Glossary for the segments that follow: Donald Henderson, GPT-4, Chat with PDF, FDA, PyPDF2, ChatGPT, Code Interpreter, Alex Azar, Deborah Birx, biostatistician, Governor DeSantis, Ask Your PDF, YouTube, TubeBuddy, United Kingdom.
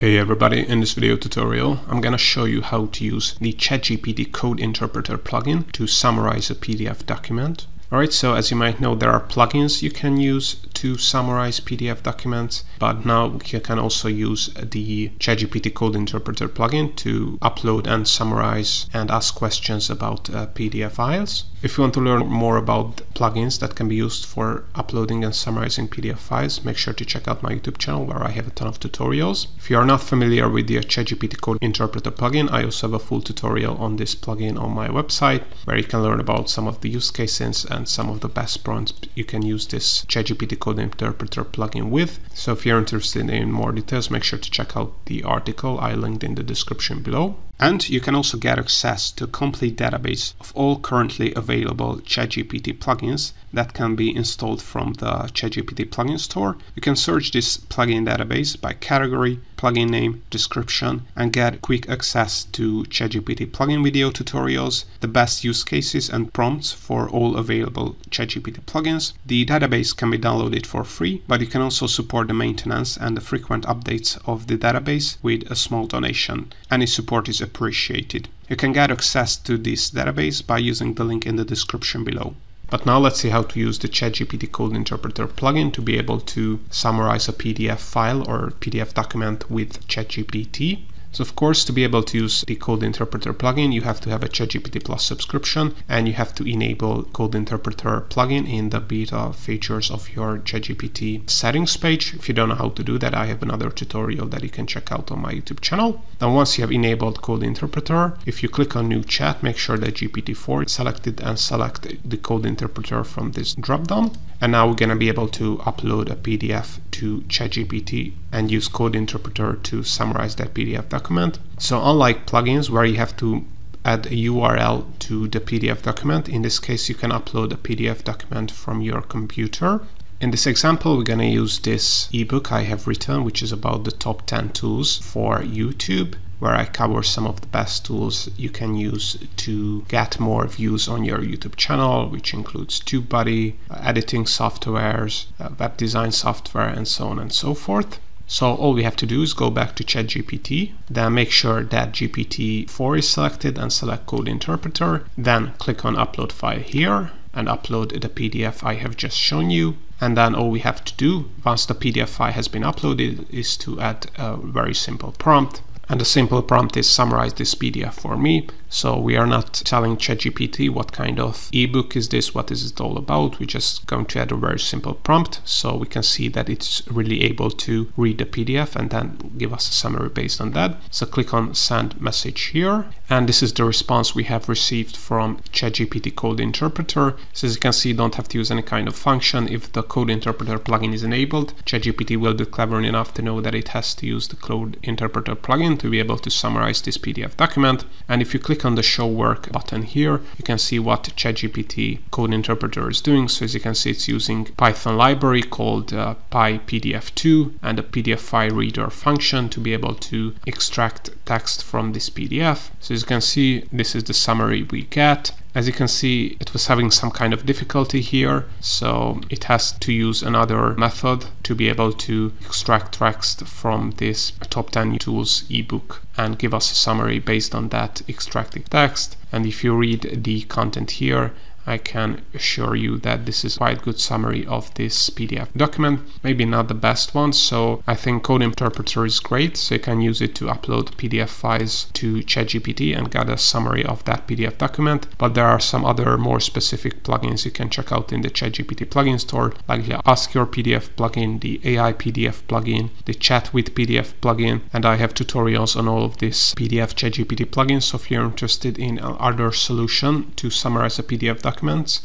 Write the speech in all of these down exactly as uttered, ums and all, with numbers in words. Hey everybody, in this video tutorial I'm gonna show you how to use the ChatGPT Code Interpreter plugin to summarize a P D F document. Alright, so as you might know, there are plugins you can use to summarize P D F documents, but now you can also use the ChatGPT Code Interpreter plugin to upload and summarize and ask questions about uh, P D F files. If you want to learn more about plugins that can be used for uploading and summarizing P D F files, make sure to check out my YouTube channel where I have a ton of tutorials. If you are not familiar with the ChatGPT Code Interpreter plugin, I also have a full tutorial on this plugin on my website where you can learn about some of the use cases and some of the best prompts you can use this ChatGPT Code Interpreter plugin with. So if you're interested in more details, make sure to check out the article I linked in the description below. And you can also get access to a complete database of all currently available ChatGPT plugins that can be installed from the ChatGPT plugin store. You can search this plugin database by category, plugin name, description, and get quick access to ChatGPT plugin video tutorials, the best use cases and prompts for all available ChatGPT plugins. The database can be downloaded for free, but you can also support the maintenance and the frequent updates of the database with a small donation. Any support is appreciated. You can get access to this database by using the link in the description below. But now let's see how to use the ChatGPT Code Interpreter plugin to be able to summarize a P D F file or P D F document with ChatGPT. So of course, to be able to use the Code Interpreter plugin, you have to have a ChatGPT Plus subscription, and you have to enable Code Interpreter plugin in the beta features of your ChatGPT settings page. If you don't know how to do that, I have another tutorial that you can check out on my YouTube channel. Then once you have enabled Code Interpreter, if you click on New Chat, make sure that G P T four is selected and select the Code Interpreter from this dropdown. And now we're going to be able to upload a P D F to ChatGPT and use Code Interpreter to summarize that P D F document. So unlike plugins where you have to add a U R L to the P D F document, in this case you can upload a P D F document from your computer. In this example, we're going to use this ebook I have written, which is about the top ten tools for YouTube, where I cover some of the best tools you can use to get more views on your YouTube channel, which includes TubeBuddy, editing softwares, web design software, and so on and so forth. So all we have to do is go back to ChatGPT, then make sure that G P T four is selected and select Code Interpreter, then click on Upload File here and upload the P D F I have just shown you. And then all we have to do once the P D F file has been uploaded is to add a very simple prompt. And the simple prompt is summarize this P D F for me. So we are not telling ChatGPT what kind of ebook is this, what is it all about. We're just going to add a very simple prompt so we can see that it's really able to read the P D F and then give us a summary based on that. So click on send message here. And this is the response we have received from ChatGPT Code Interpreter. So as you can see, you don't have to use any kind of function. If the Code Interpreter plugin is enabled, ChatGPT will be clever enough to know that it has to use the Code Interpreter plugin to be able to summarize this P D F document. And if you click on the show work button here, you can see what ChatGPT Code Interpreter is doing. So as you can see, it's using Python library called uh, Py P D F two and a P D F file reader function to be able to extract text from this P D F. So as you can see, this is the summary we get. As you can see, it was having some kind of difficulty here, so it has to use another method to be able to extract text from this top ten tools ebook and give us a summary based on that extracted text. And if you read the content here, I can assure you that this is quite a good summary of this P D F document. Maybe not the best one, so I think Code Interpreter is great, so you can use it to upload P D F files to ChatGPT and get a summary of that P D F document. But there are some other more specific plugins you can check out in the ChatGPT plugin store, like the Ask Your P D F plugin, the A I P D F plugin, the Chat with P D F plugin, and I have tutorials on all of these P D F ChatGPT plugins, so if you're interested in another solution to summarize a P D F document,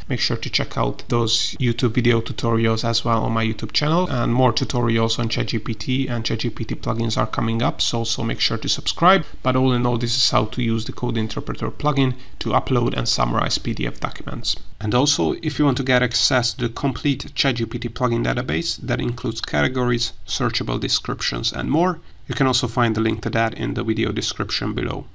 make sure to check out those YouTube video tutorials as well on my YouTube channel, and more tutorials on ChatGPT and ChatGPT plugins are coming up, so also make sure to subscribe. But all in all, this is how to use the Code Interpreter plugin to upload and summarize P D F documents. And also, if you want to get access to the complete ChatGPT plugin database that includes categories, searchable descriptions, and more, you can also find the link to that in the video description below.